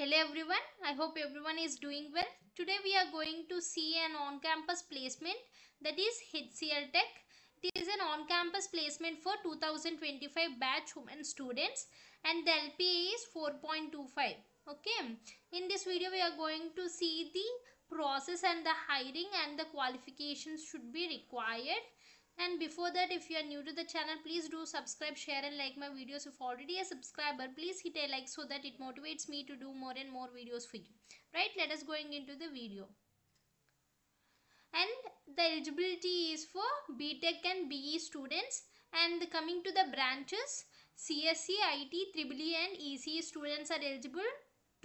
Hello everyone, I hope everyone is doing well. Today we are going to see an on-campus placement, that is HCL Tech. It is an on-campus placement for 2025 batch women students and the LPA is 4.25. Okay, in this video we are going to see the process and the hiring and the qualifications should be required. And before that, if you are new to the channel, please do subscribe, share and like my videos. If already a subscriber, please hit a like so that it motivates me to do more and more videos for you. Right, let us going into the video. And the eligibility is for BTech and BE students. And coming to the branches, CSE, IT, EEE and ECE students are eligible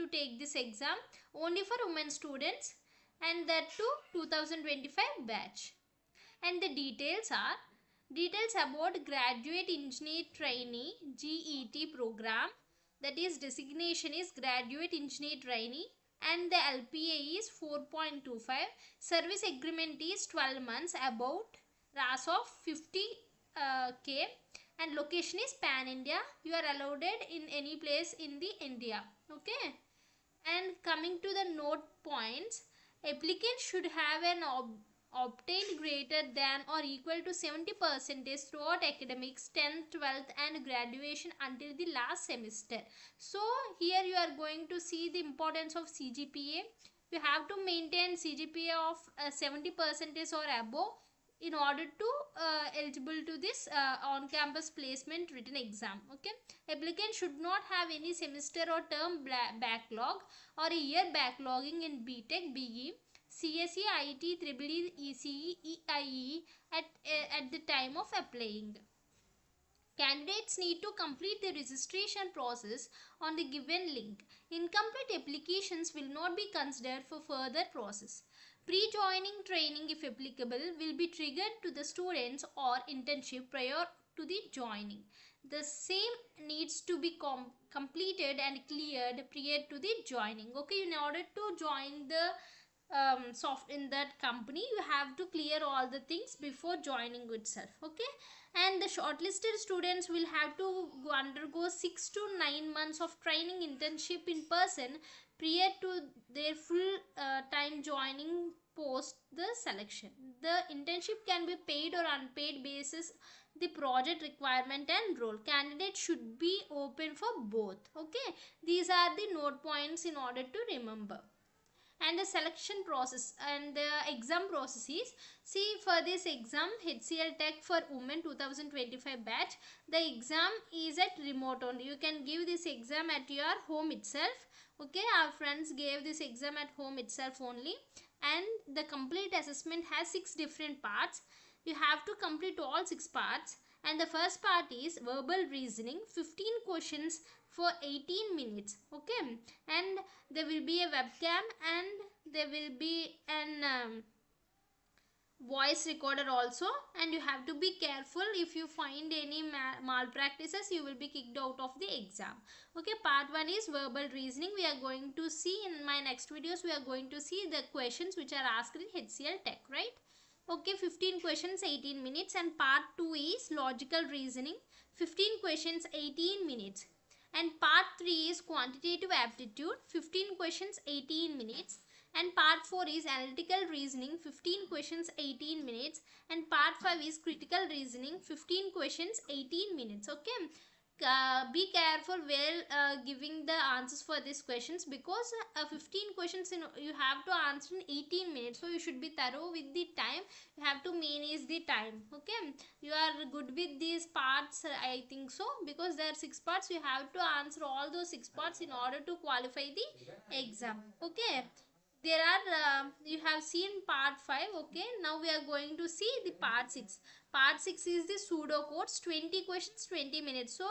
to take this exam only for women students, and that to 2025 batch. And the details are about Graduate Engineer Trainee GET program, that is designation is Graduate Engineer Trainee, and the LPA is 4.25. Service agreement is 12 months about RAS of 50K, and location is Pan India. You are allowed in any place in the India. Okay. And coming to the note points, applicant should have an obtained greater than or equal to 70% throughout academics 10th, 12th and graduation until the last semester. So here you are going to see the importance of CGPA. You have to maintain CGPA of 70% or above in order to eligible to this on-campus placement written exam. Okay, applicant should not have any semester or term backlog or a year backlogging in BTech, BE, CSE, IT, EEE, ECE, EIE at the time of applying. Candidates need to complete the registration process on the given link. Incomplete applications will not be considered for further process. Pre-joining training, if applicable, will be triggered to the students or internship prior to the joining. The same needs to be completed and cleared prior to the joining. Okay, in order to join the in that company, you have to clear all the things before joining itself. Okay, and the shortlisted students will have to undergo 6 to 9 months of training internship in person prior to their full time joining post the selection. The internship can be paid or unpaid basis the project requirement and role. Candidate should be open for both. Okay, these are the note points in order to remember. And the selection process and the exam process is, see, for this exam HCL Tech for Women 2025 batch, the exam is at remote only. You can give this exam at your home itself. Okay, our friends gave this exam at home itself only. And the complete assessment has 6 different parts. You have to complete all 6 parts. And the first part is verbal reasoning, 15 questions for 18 minutes. Okay, and there will be a webcam and there will be an voice recorder also. And you have to be careful. If you find any malpractices, you will be kicked out of the exam. Okay, part 1 is verbal reasoning. We are going to see in my next videos, we are going to see the questions which are asked in HCL Tech, right? Okay, 15 questions, 18 minutes. And part 2 is logical reasoning, 15 questions, 18 minutes. And part 3 is quantitative aptitude, 15 questions, 18 minutes. And part 4 is analytical reasoning, 15 questions, 18 minutes. And part 5 is critical reasoning, 15 questions, 18 minutes. Okay. Be careful while giving the answers for these questions, because 15 questions you have to answer in 18 minutes. So you should be thorough with the time. You have to manage the time. Okay, you are good with these parts, I think so, because there are 6 parts. You have to answer all those 6 parts in order to qualify the exam. Okay, there are you have seen part 5. Okay, now we are going to see the part 6. Part 6 is the pseudocodes, 20 questions, 20 minutes. So,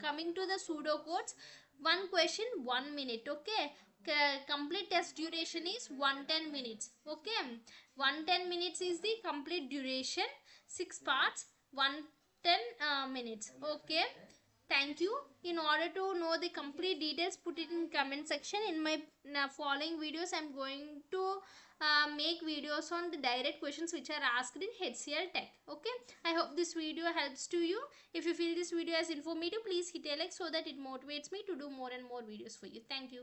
coming to the pseudocodes, 1 question, 1 minute. Okay. Complete test duration is 110 minutes. Okay. 110 minutes is the complete duration. 6 parts, 110 minutes. Okay. Thank you. In order to know the complete details, put it in comment section. In my following videos, I am going to make videos on the direct questions which are asked in HCL Tech. Okay, I hope this video helps to you. If you feel this video as informative, please hit a like so that it motivates me to do more and more videos for you. Thank you.